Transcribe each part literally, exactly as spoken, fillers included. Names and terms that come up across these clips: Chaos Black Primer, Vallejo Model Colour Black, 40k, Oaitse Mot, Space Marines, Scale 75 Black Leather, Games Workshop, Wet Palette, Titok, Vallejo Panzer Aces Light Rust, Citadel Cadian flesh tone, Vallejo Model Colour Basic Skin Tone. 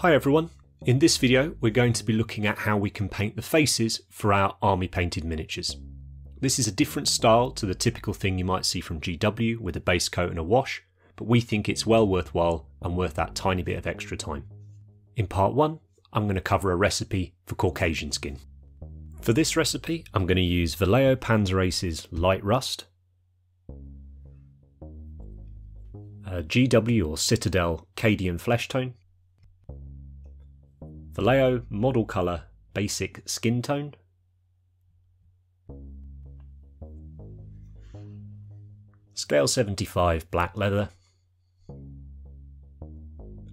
Hi everyone, in this video we're going to be looking at how we can paint the faces for our army painted miniatures. This is a different style to the typical thing you might see from G W with a base coat and a wash, but we think it's well worthwhile and worth that tiny bit of extra time. In part one, I'm going to cover a recipe for Caucasian skin. For this recipe, I'm going to use Vallejo Panzer Aces Light Rust, a G W or Citadel Cadian Flesh Tone, Vallejo Model Colour Basic Skin Tone, Scale seventy-five Black Leather,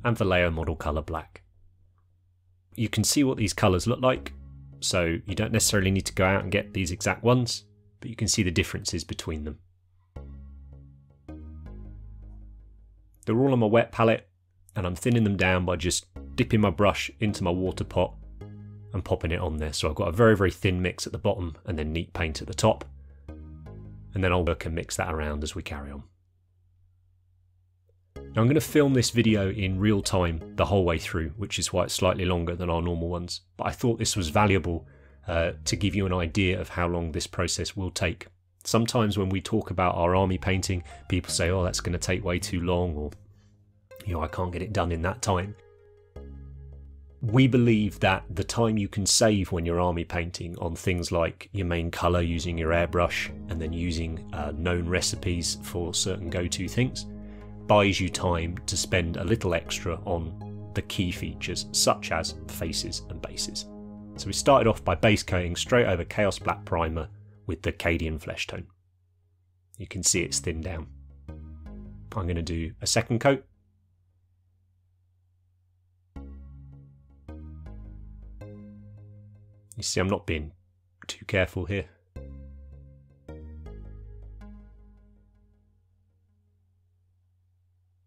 and Vallejo Model Colour Black. You can see what these colours look like, so you don't necessarily need to go out and get these exact ones, but you can see the differences between them. They're all on my wet palette, and I'm thinning them down by just dipping my brush into my water pot and popping it on there. So I've got a very, very thin mix at the bottom and then neat paint at the top. And then I'll work and mix that around as we carry on. Now I'm going to film this video in real time the whole way through, which is why it's slightly longer than our normal ones. But I thought this was valuable uh, to give you an idea of how long this process will take. Sometimes when we talk about our army painting, people say, oh, that's going to take way too long, or, you know, I can't get it done in that time. We believe that the time you can save when you're army painting on things like your main colour, using your airbrush, and then using uh, known recipes for certain go-to things, buys you time to spend a little extra on the key features, such as faces and bases. So we started off by base coating straight over Chaos Black Primer with the Cadian Flesh Tone. You can see it's thinned down. I'm going to do a second coat. You see I'm not being too careful here.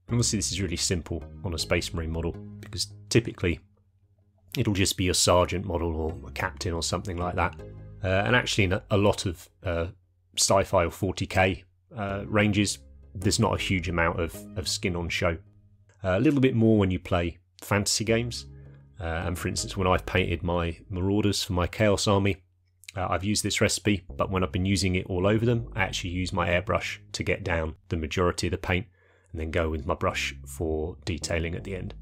Obviously this is really simple on a Space Marine model, because typically it'll just be a sergeant model or a captain or something like that. Uh, and actually in a, a lot of uh, sci-fi or forty K uh, ranges, there's not a huge amount of, of skin on show. Uh, a little bit more when you play fantasy games, uh, and for instance when I've painted my Marauders for my Chaos Army, uh, I've used this recipe, but when I've been using it all over them, I actually use my airbrush to get down the majority of the paint, and then go with my brush for detailing at the end.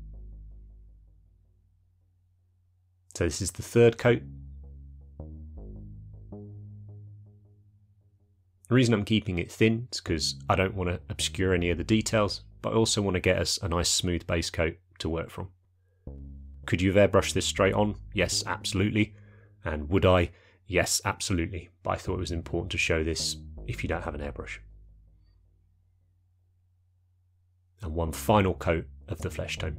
So this is the third coat. The reason I'm keeping it thin is because I don't want to obscure any of the details, but I also want to get us a nice smooth base coat to work from. Could you have airbrushed this straight on? Yes, absolutely. And would I? Yes, absolutely. But I thought it was important to show this if you don't have an airbrush. And one final coat of the flesh tone.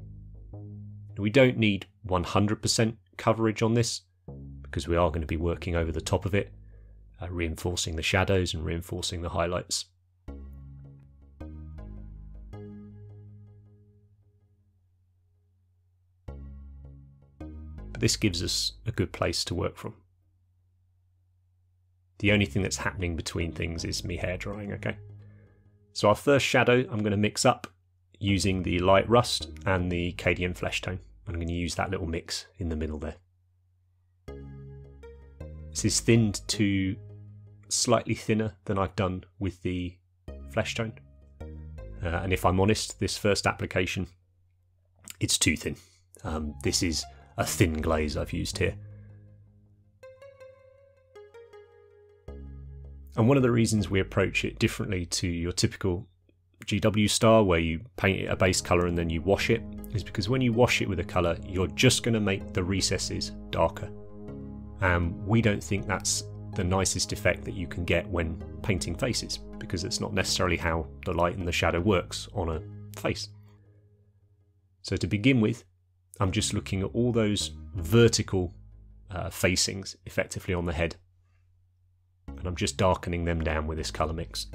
We don't need one hundred percent coverage on this, because we are going to be working over the top of it, Uh, reinforcing the shadows and reinforcing the highlights. But this gives us a good place to work from. The only thing that's happening between things is me hair drying, okay? So our first shadow I'm going to mix up using the Light Rust and the Cadian Flesh Tone. I'm going to use that little mix in the middle there. This is thinned to slightly thinner than I've done with the flesh tone, uh, and if I'm honest, this first application, it's too thin. Um, this is a thin glaze I've used here, and one of the reasons we approach it differently to your typical G W style, where you paint it a base colour and then you wash it, is because when you wash it with a colour, you're just going to make the recesses darker. And we don't think that's the nicest effect that you can get when painting faces, because it's not necessarily how the light and the shadow works on a face. So to begin with, I'm just looking at all those vertical uh, facings effectively on the head, and I'm just darkening them down with this colour mix.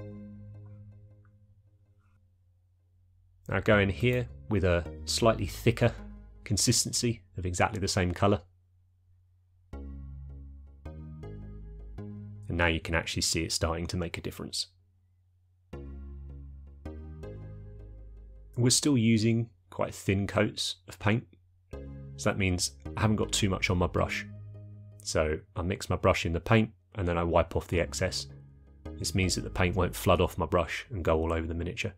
Now go in here with a slightly thicker consistency of exactly the same colour. And now you can actually see it starting to make a difference. We're still using quite thin coats of paint, So that means I haven't got too much on my brush. So I mix my brush in the paint and then I wipe off the excess. This means that the paint won't flood off my brush and go all over the miniature.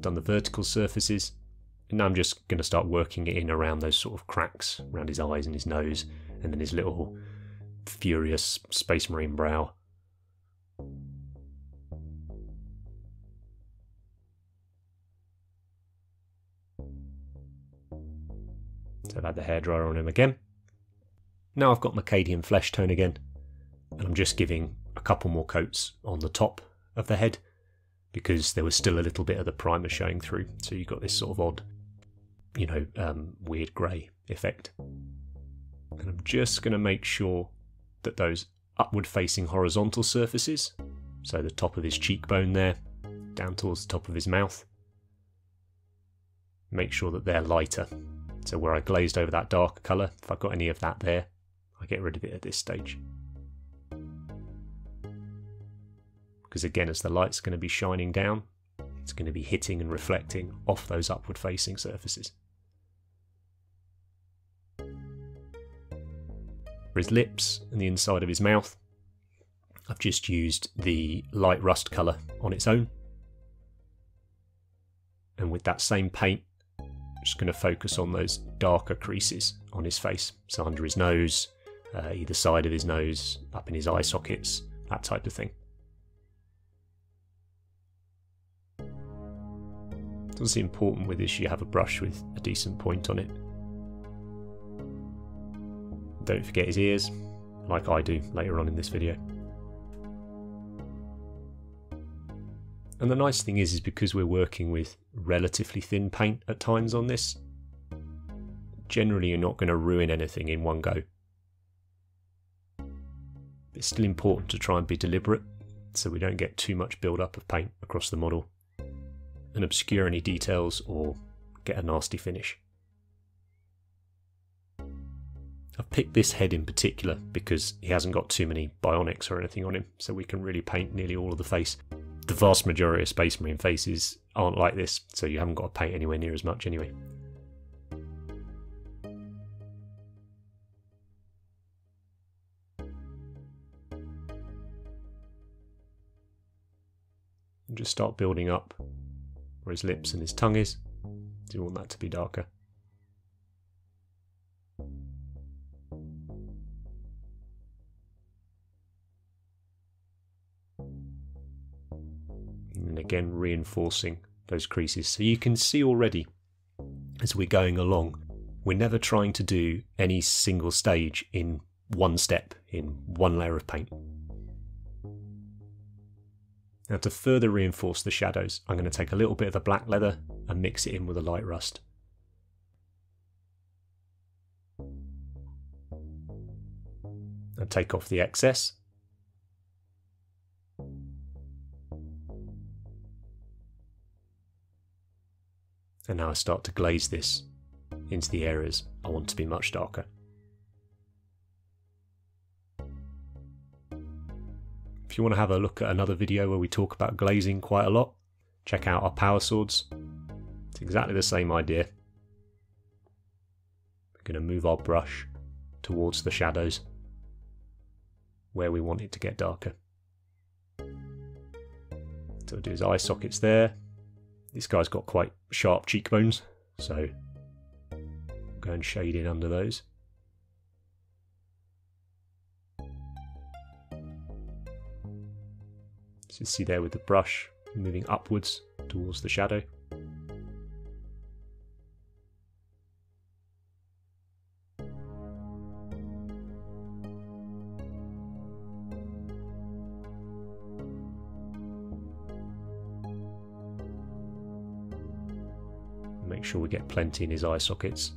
Done the vertical surfaces, and now I'm just going to start working it in around those sort of cracks around his eyes and his nose, and then his little furious Space Marine brow. So I've had the hairdryer on him again. Now I've got my Cadian flesh tone again, and I'm just giving a couple more coats on the top of the head, because there was still a little bit of the primer showing through, so you've got this sort of odd, you know, um, weird grey effect. And I'm just going to make sure that those upward facing horizontal surfaces, so the top of his cheekbone there, down towards the top of his mouth, make sure that they're lighter. So where I glazed over that darker colour, if I've got any of that there, I get rid of it at this stage. Because again, as the light's going to be shining down, it's going to be hitting and reflecting off those upward facing surfaces. For his lips and the inside of his mouth, I've just used the light rust colour on its own. And with that same paint, I'm just going to focus on those darker creases on his face. So under his nose, uh, either side of his nose, up in his eye sockets, that type of thing. What's important with this, you have a brush with a decent point on it. Don't forget his ears, like I do later on in this video. And the nice thing is, is because we're working with relatively thin paint at times on this, generally you're not going to ruin anything in one go. It's still important to try and be deliberate, so we don't get too much build-up of paint across the model and obscure any details or get a nasty finish. I've picked this head in particular because he hasn't got too many bionics or anything on him, so we can really paint nearly all of the face. The vast majority of Space Marine faces aren't like this, so you haven't got to paint anywhere near as much anyway. And just start building up where his lips and his tongue is. Do you want that to be darker? And again, reinforcing those creases. So you can see already, as we're going along, we're never trying to do any single stage in one step, in one layer of paint. Now to further reinforce the shadows, I'm going to take a little bit of the black leather and mix it in with a light rust. And take off the excess. And now I start to glaze this into the areas I want to be much darker. If you want to have a look at another video where we talk about glazing quite a lot, check out our power swords. It's exactly the same idea. We're going to move our brush towards the shadows where we want it to get darker. So we'll do his eye sockets there. This guy's got quite sharp cheekbones, so go and shade in under those. So you see there with the brush moving upwards towards the shadow. Make sure we get plenty in his eye sockets.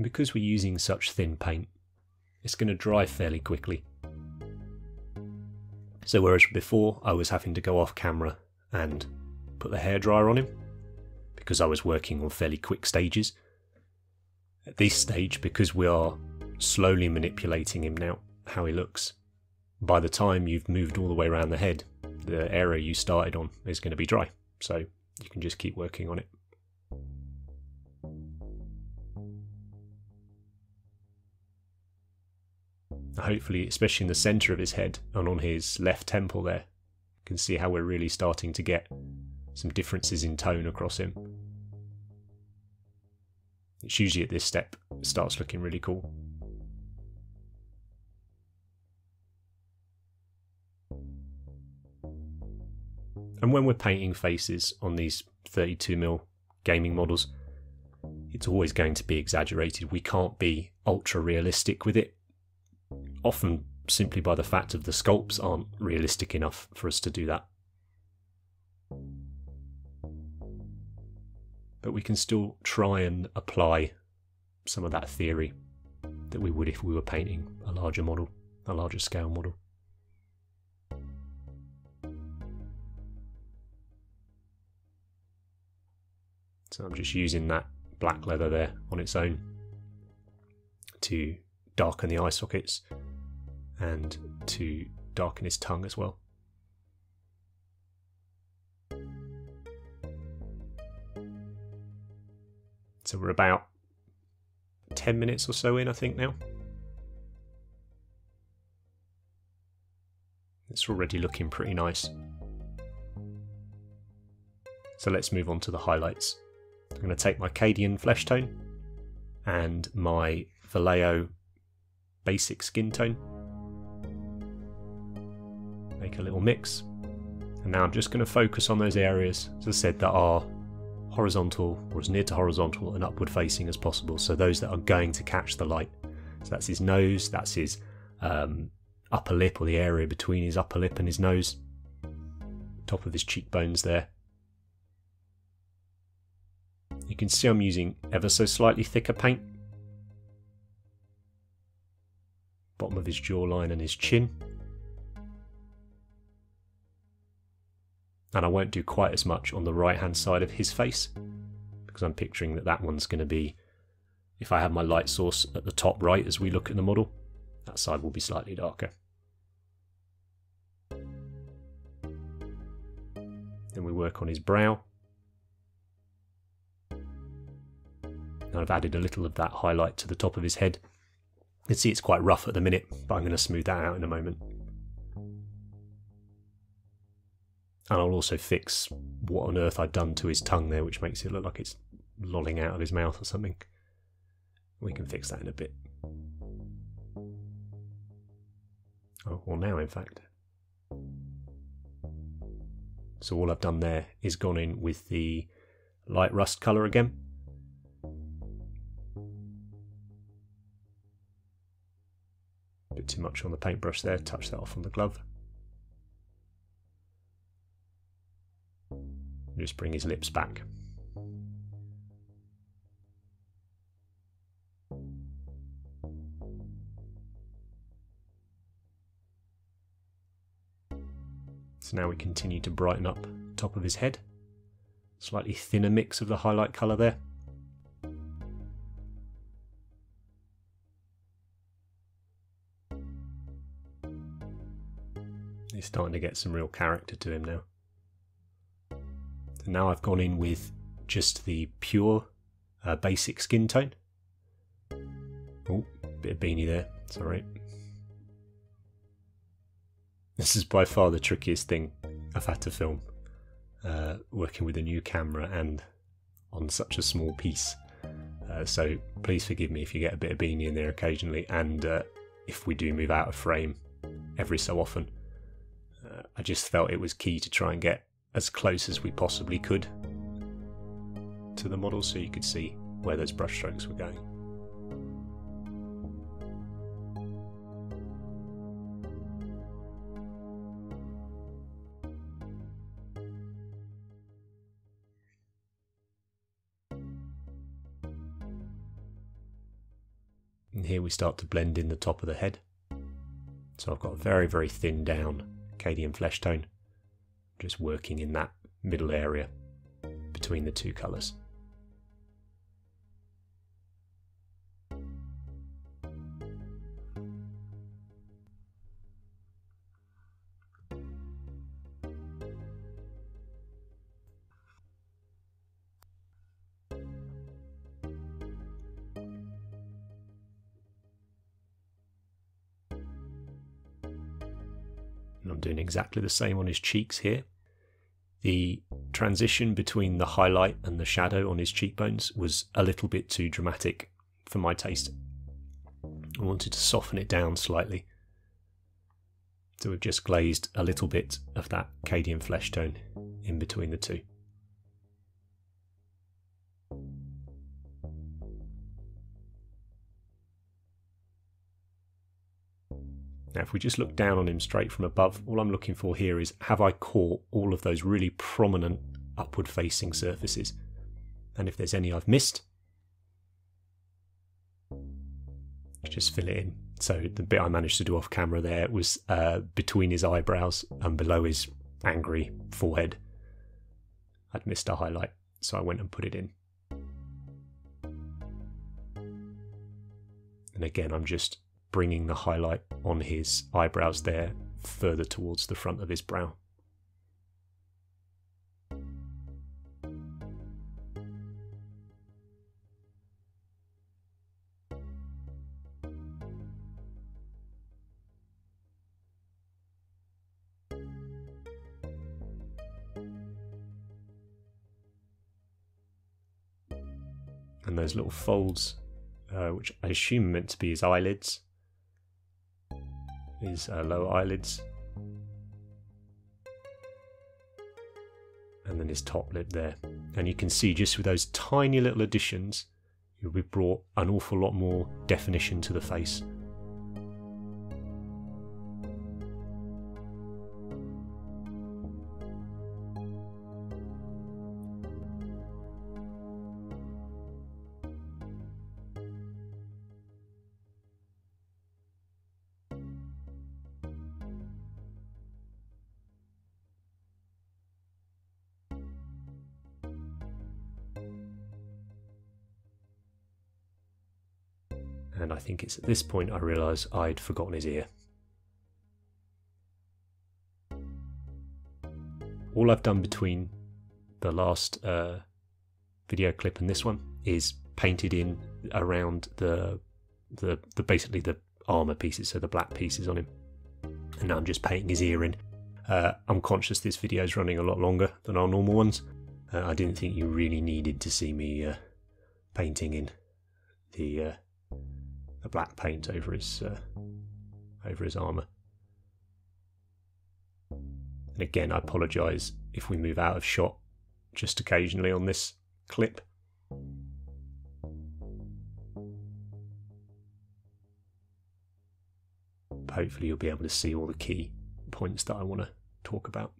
Because we're using such thin paint, it's going to dry fairly quickly. So whereas before I was having to go off camera and put the hairdryer on him, because I was working on fairly quick stages, at this stage, because we are slowly manipulating him now, how he looks, by the time you've moved all the way around the head, the area you started on is going to be dry, so you can just keep working on it. Hopefully, especially in the centre of his head and on his left temple there, you can see how we're really starting to get some differences in tone across him. It's usually at this step it starts looking really cool. And when we're painting faces on these thirty-two millimeter gaming models, it's always going to be exaggerated. We can't be ultra realistic with it, often simply by the fact of the sculpts aren't realistic enough for us to do that. But we can still try and apply some of that theory that we would if we were painting a larger model, a larger scale model. So I'm just using that black leather there on its own to darken the eye sockets and to darken his tongue as well. So we're about ten minutes or so in, I think, now. It's already looking pretty nice. So let's move on to the highlights. I'm going to take my Cadian flesh tone and my Vallejo basic skin tone, make a little mix, and now I'm just going to focus on those areas, as I said, that are horizontal or as near to horizontal and upward facing as possible, so those that are going to catch the light. So that's his nose, that's his um, upper lip, or the area between his upper lip and his nose, top of his cheekbones there. You can see I'm using ever so slightly thicker paint, bottom of his jawline and his chin. And I won't do quite as much on the right hand side of his face, because I'm picturing that that one's going to be, if I have my light source at the top right as we look at the model, that side will be slightly darker. Then we work on his brow. And I've added a little of that highlight to the top of his head. You can see it's quite rough at the minute, but I'm going to smooth that out in a moment. And I'll also fix what on earth I've done to his tongue there, which makes it look like it's lolling out of his mouth or something. We can fix that in a bit. Oh, well now in fact. So all I've done there is gone in with the light rust colour again. Bit too much on the paintbrush there, touch that off on the glove. Just bring his lips back. So now we continue to brighten up the top of his head. Slightly thinner mix of the highlight colour there. He's starting to get some real character to him now. So now I've gone in with just the pure uh, basic skin tone. Oh, bit of beanie there, it's alright. This is by far the trickiest thing I've had to film, uh, working with a new camera and on such a small piece. Uh, so please forgive me if you get a bit of beanie in there occasionally, and uh, if we do move out of frame every so often. I just felt it was key to try and get as close as we possibly could to the model so you could see where those brush strokes were going. And here we start to blend in the top of the head. So I've got a very, very thin down Cadian flesh tone, just working in that middle area between the two colours. And I'm doing exactly the same on his cheeks here. The transition between the highlight and the shadow on his cheekbones was a little bit too dramatic for my taste. I wanted to soften it down slightly. So we've just glazed a little bit of that Cadian flesh tone in between the two. Now if we just look down on him straight from above, all I'm looking for here is, have I caught all of those really prominent upward facing surfaces? And if there's any I've missed, just fill it in. So the bit I managed to do off camera there was uh, between his eyebrows and below his angry forehead. I'd missed a highlight, so I went and put it in. And again, I'm just bringing the highlight on his eyebrows there further towards the front of his brow. And those little folds, uh, which I assume are meant to be his eyelids, his uh, lower eyelids, and then his top lip there. And you can see just with those tiny little additions, you'll be brought an awful lot more definition to the face. And I think it's at this point I realise I'd forgotten his ear. All I've done between the last uh, video clip and this one is painted in around the, the, the basically the armour pieces, so the black pieces on him. And now I'm just painting his ear in. Uh, I'm conscious this video is running a lot longer than our normal ones. Uh, I didn't think you really needed to see me uh, painting in the... Uh, a black paint over his uh, over his armour. And again, I apologise if we move out of shot just occasionally on this clip. But hopefully you'll be able to see all the key points that I want to talk about.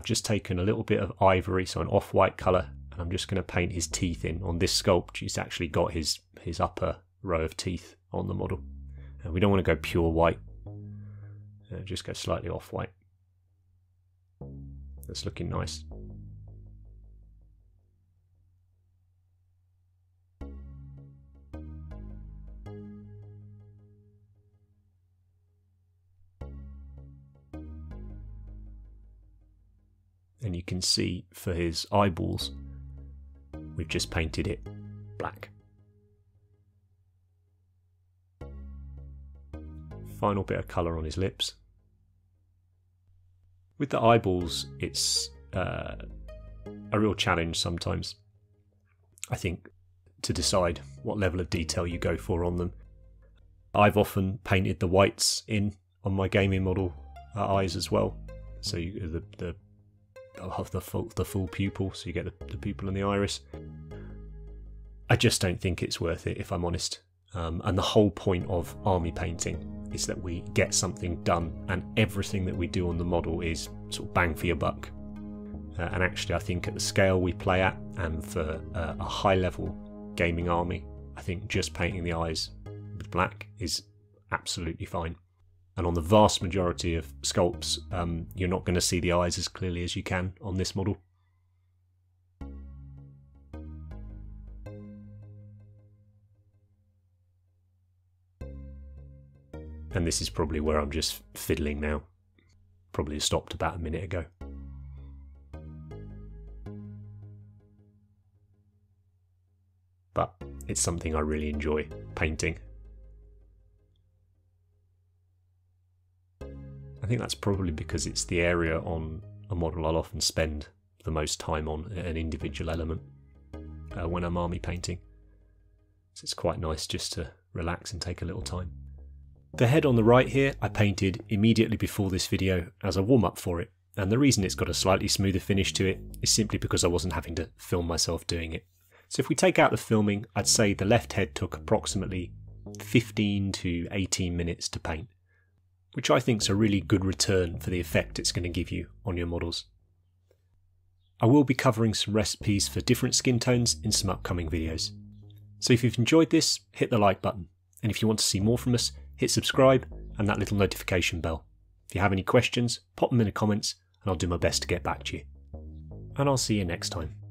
I've just taken a little bit of ivory, so an off-white colour, and I'm just going to paint his teeth in. On this sculpt, he's actually got his, his upper row of teeth on the model. And we don't want to go pure white, uh, just go slightly off-white. That's looking nice. And you can see for his eyeballs, we've just painted it black. Final bit of colour on his lips. With the eyeballs, it's uh, a real challenge sometimes, I think, to decide what level of detail you go for on them. I've often painted the whites in on my gaming model uh, eyes as well, so you, the, the I'll have the full, the full pupil, so you get the, the pupil and the iris. I just don't think it's worth it, if I'm honest. Um, and the whole point of army painting is that we get something done, and everything that we do on the model is sort of bang for your buck. Uh, and actually I think at the scale we play at and for uh, a high level gaming army, I think just painting the eyes with black is absolutely fine. And on the vast majority of sculpts, um, you're not going to see the eyes as clearly as you can on this model. And this is probably where I'm just fiddling now. Probably stopped about a minute ago. But it's something I really enjoy painting. I think that's probably because it's the area on a model I'll often spend the most time on an individual element uh, when I'm army painting. So it's quite nice just to relax and take a little time. The head on the right here I painted immediately before this video as a warm-up for it, and the reason it's got a slightly smoother finish to it is simply because I wasn't having to film myself doing it. So if we take out the filming, I'd say the left head took approximately fifteen to eighteen minutes to paint, which I think is a really good return for the effect it's going to give you on your models. I will be covering some recipes for different skin tones in some upcoming videos. So if you've enjoyed this, hit the like button, and if you want to see more from us, hit subscribe and that little notification bell. If you have any questions, pop them in the comments and I'll do my best to get back to you. And I'll see you next time.